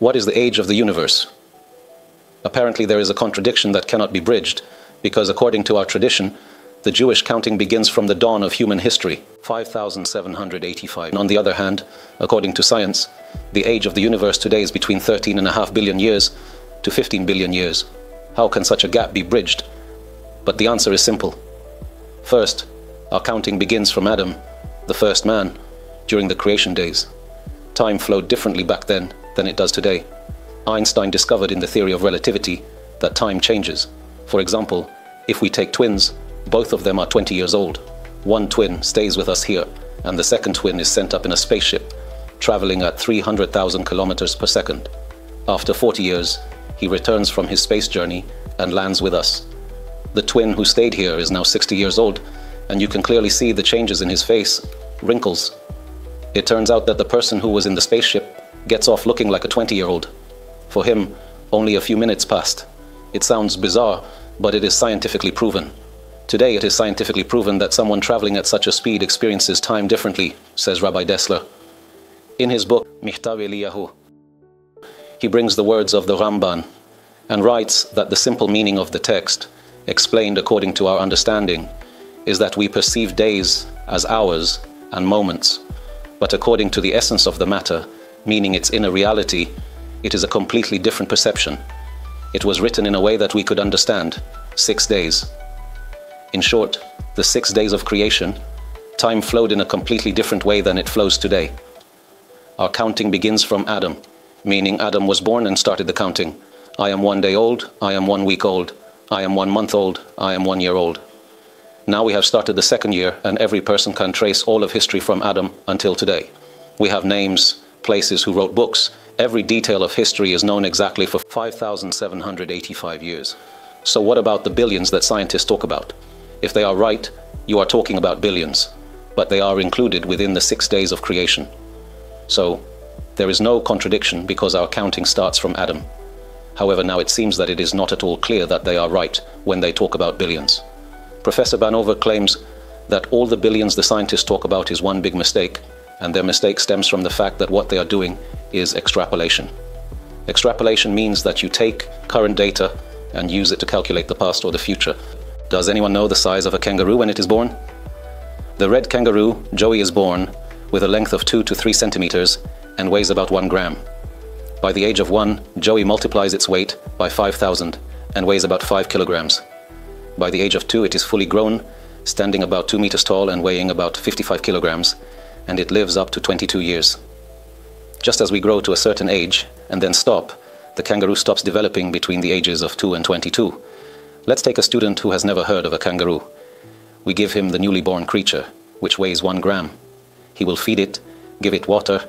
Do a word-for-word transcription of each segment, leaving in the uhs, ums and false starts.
what is the age of the universe? Apparently there is a contradiction that cannot be bridged, because according to our tradition, the Jewish counting begins from the dawn of human history, five thousand seven hundred eighty-five. On the other hand, according to science, the age of the universe today is between thirteen and a half billion years to fifteen billion years. How can such a gap be bridged? But the answer is simple. First, our counting begins from Adam, the first man, during the creation days. Time flowed differently back then than it does today. Einstein discovered in the theory of relativity that time changes. For example, if we take twins, both of them are twenty years old. One twin stays with us here, and the second twin is sent up in a spaceship, traveling at three hundred thousand kilometers per second. After forty years, he returns from his space journey and lands with us. The twin who stayed here is now sixty years old, and you can clearly see the changes in his face, wrinkles. It turns out that the person who was in the spaceship gets off looking like a twenty-year-old. For him, only a few minutes passed. It sounds bizarre, but it is scientifically proven. Today it is scientifically proven that someone traveling at such a speed experiences time differently, says Rabbi Dessler. In his book, Michtav Eliyahu, he brings the words of the Ramban and writes that the simple meaning of the text, explained according to our understanding, is that we perceive days as hours and moments, but according to the essence of the matter, meaning its inner reality, it is a completely different perception. It was written in a way that we could understand, six days. In short, the six days of creation, time flowed in a completely different way than it flows today. Our counting begins from Adam, meaning Adam was born and started the counting. I am one day old, I am one week old, I am one month old, I am one year old. Now we have started the second year, and every person can trace all of history from Adam until today. We have names, places, who wrote books. Every detail of history is known exactly for five thousand seven hundred eighty-five years. So what about the billions that scientists talk about? If they are right, you are talking about billions, but they are included within the six days of creation. So, there is no contradiction because our counting starts from Adam. However, now it seems that it is not at all clear that they are right when they talk about billions. Professor Banova claims that all the billions the scientists talk about is one big mistake, and their mistake stems from the fact that what they are doing is extrapolation. Extrapolation means that you take current data and use it to calculate the past or the future. Does anyone know the size of a kangaroo when it is born? The red kangaroo, Joey, is born with a length of two to three centimeters and weighs about one gram. By the age of one, Joey multiplies its weight by five thousand and weighs about five kilograms. By the age of two, it is fully grown, standing about two meters tall and weighing about fifty-five kilograms, and it lives up to twenty-two years. Just as we grow to a certain age and then stop, the kangaroo stops developing between the ages of two and twenty-two. Let's take a student who has never heard of a kangaroo. We give him the newly born creature, which weighs one gram. He will feed it, give it water,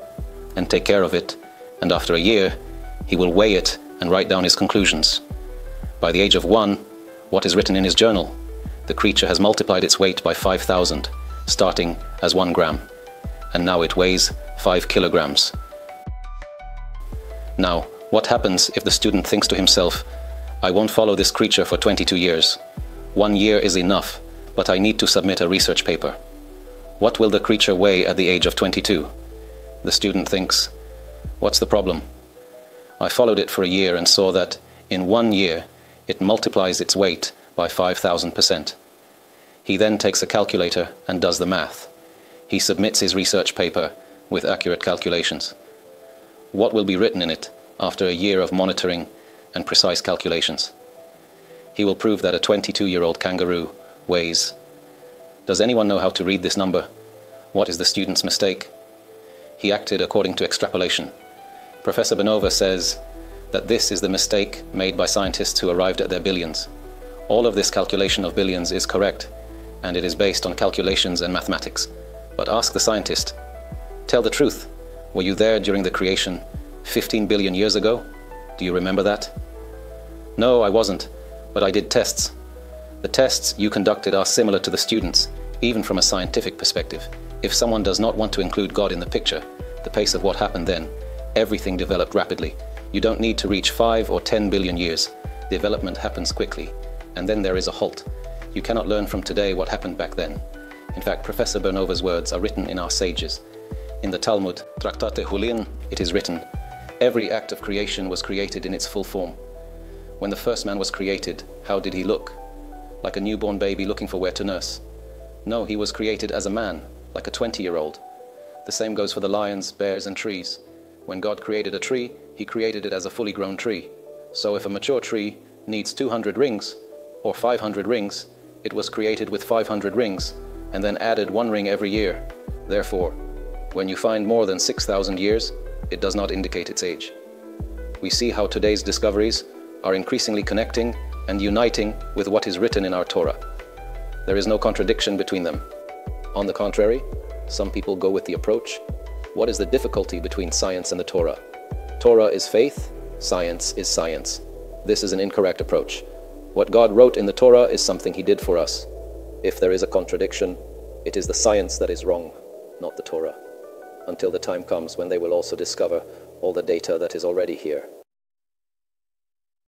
and take care of it, and after a year, he will weigh it and write down his conclusions. By the age of one, what is written in his journal? The creature has multiplied its weight by five thousand, starting as one gram, and now it weighs five kilograms. Now, what happens if the student thinks to himself, I won't follow this creature for twenty-two years. One year is enough, but I need to submit a research paper. What will the creature weigh at the age of twenty-two? The student thinks, what's the problem? I followed it for a year and saw that in one year, it multiplies its weight by five thousand percent. He then takes a calculator and does the math. He submits his research paper with accurate calculations. What will be written in it after a year of monitoring and precise calculations? He will prove that a twenty-two-year-old kangaroo weighs. Does anyone know how to read this number? What is the student's mistake? He acted according to extrapolation. Professor Banova says that this is the mistake made by scientists who arrived at their billions. All of this calculation of billions is correct, and it is based on calculations and mathematics. But ask the scientist, tell the truth. Were you there during the creation fifteen billion years ago? Do you remember that? No, I wasn't, but I did tests. The tests you conducted are similar to the students, even from a scientific perspective. If someone does not want to include God in the picture, the pace of what happened then, everything developed rapidly. You don't need to reach five or ten billion years. Development happens quickly, and then there is a halt. You cannot learn from today what happened back then. In fact, Professor Banova's words are written in our sages. In the Talmud, Tractate Hulin, it is written, Every act of creation was created in its full form. When the first man was created, how did he look? Like a newborn baby looking for where to nurse. No, he was created as a man, like a twenty-year-old. The same goes for the lions, bears, and trees. When God created a tree, he created it as a fully grown tree. So if a mature tree needs two hundred rings, or five hundred rings, it was created with five hundred rings, and then added one ring every year. Therefore, when you find more than six thousand years, it does not indicate its age. We see how today's discoveries are increasingly connecting and uniting with what is written in our Torah. There is no contradiction between them. On the contrary, some people go with the approach, what is the difficulty between science and the Torah? Torah is faith, science is science. This is an incorrect approach. What God wrote in the Torah is something he did for us. If there is a contradiction, it is the science that is wrong, not the Torah. Until the time comes when they will also discover all the data that is already here.